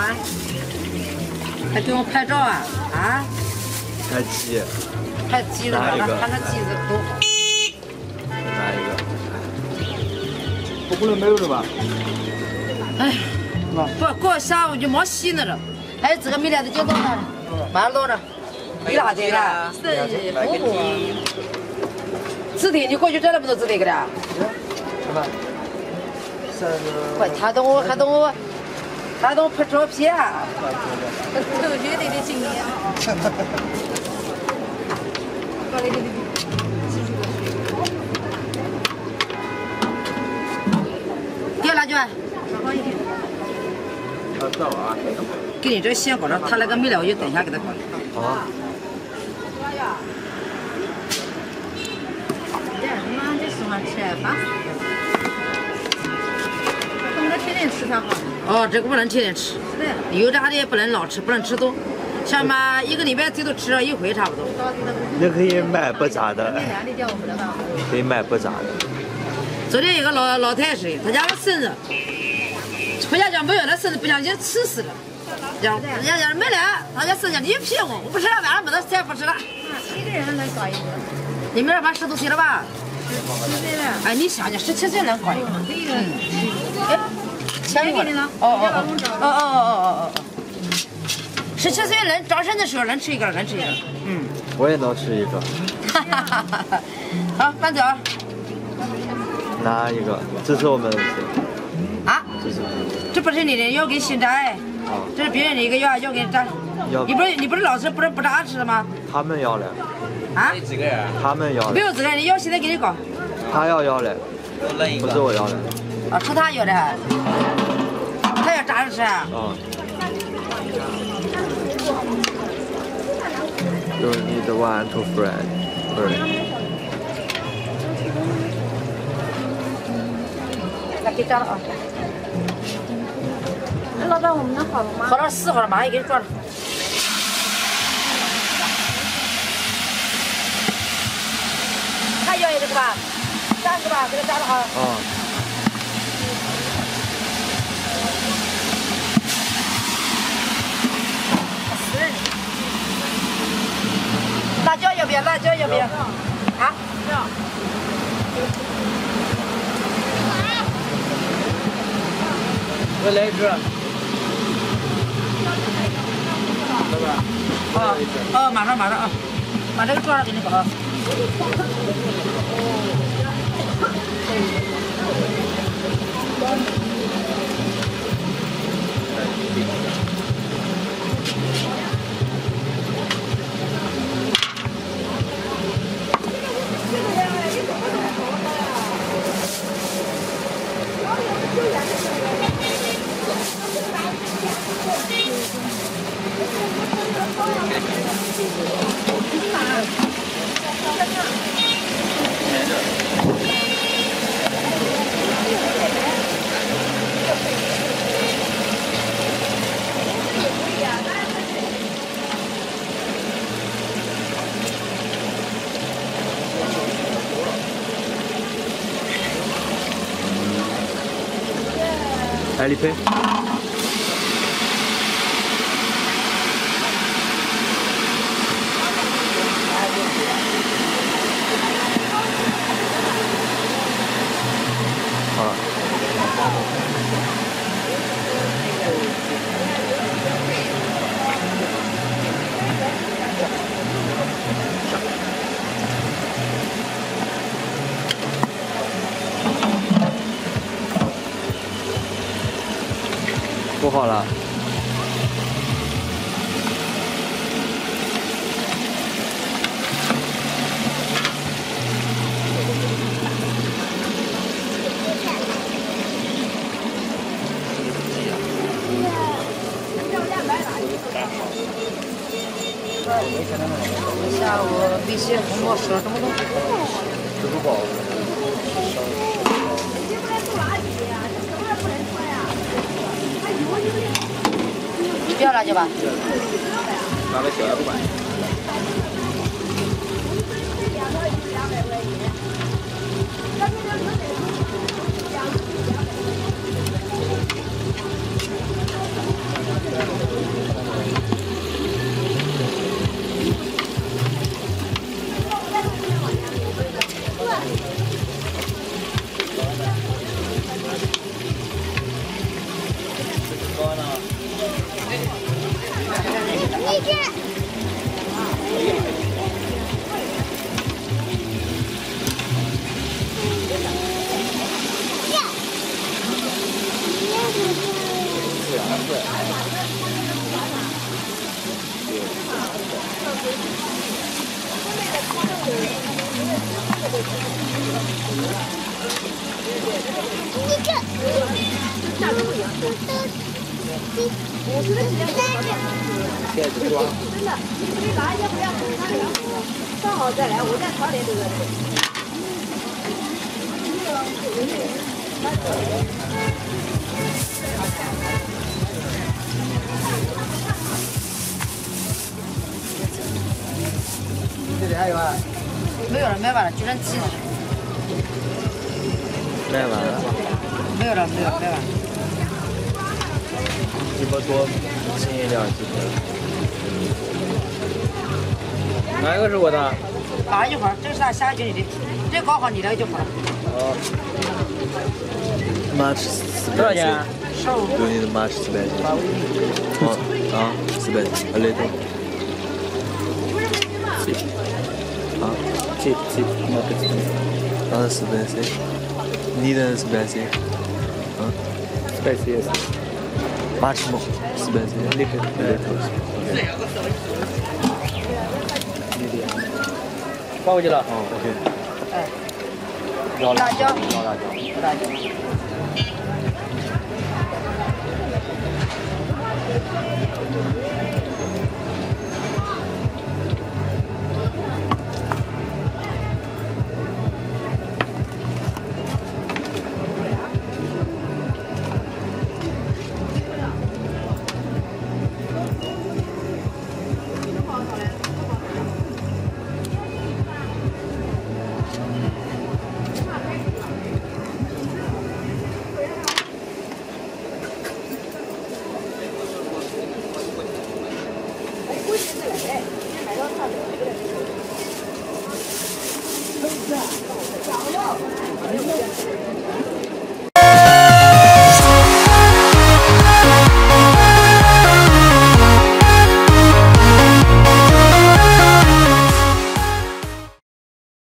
啊？还给我拍照啊？啊？拍鸡。拍鸡的，他那鸡子多好。拿一个。我不能没有了吧？哎，过下午就没戏了了。哎，这个没来的就弄上，马上弄上。你哪天啦？是火锅。字典你过去摘那么多字典给他？什么？ 他都拍照片，都绝对的经验。掉哪句？要到啊！给你这先搞着，他那个没来，我就等一下给他搞。好啊。你妈就喜欢吃饭。 天天吃才好。哦，这个不能天天吃。对。油炸的也不能老吃，不能吃多。像嘛，一个礼拜最多吃上一回差不多。你可以买不炸的。可以买不炸的。昨天有个老太太，她家的孙子，回家讲没有，那孙子不想就吃死了。讲人家讲没来，他家孙子讲你屁股，我不吃了，晚上把他再不吃了。一个人能搞一个。你们这把10多岁了吧？17岁了。哎，你想想，17岁能搞一个？嗯。 钱给你了。哦。17岁人长身的时候能吃一个，能吃一个。嗯，我也能吃一个。哈哈哈哈！好，慢走。拿一个，这是我们的。啊？这是。这不是你的，要给新摘。哦。这是别人的一个要给摘。要。你不是老是不让吃的吗？他们要嘞。啊？几个人？他们要。没有几个人，你要现在给你搞。他要嘞。不是我要嘞。 啊，吃他有的，他要炸着吃啊。哦。You need one to fry. Fry. 来，给炸了啊！哎，老板，我们能好了吗？好了，4好了，马上给你抓了。 还要一个是吧？3个吧，给它炸了啊。哦。 辣椒要不要？辣椒要不要？啊？不要。我来一只。啊啊！马上啊！把这个抓上给你搞。Ali Pay. 对。你看，大猪羊。现在装。真的，你回去拿，要不要等他凉了？正好再来，我在朝里这个。这里还有啊？没有了，卖完了，就剩鸡了。卖完了？没有了，没有，卖完。鸡巴多，斤一两鸡腿。哪一个是我的？拿一会儿，这是俺下一局你的，这搞好你的就好了。哦。 妈吃400斤，对你的妈吃400斤，啊400斤，阿来点，七，啊七，妈不吃，俺400斤，你的400斤，啊400斤，妈吃么？400斤，你可别偷吃。你的，放过去了，哦 ，OK。哎，老辣椒，老辣椒。 大家。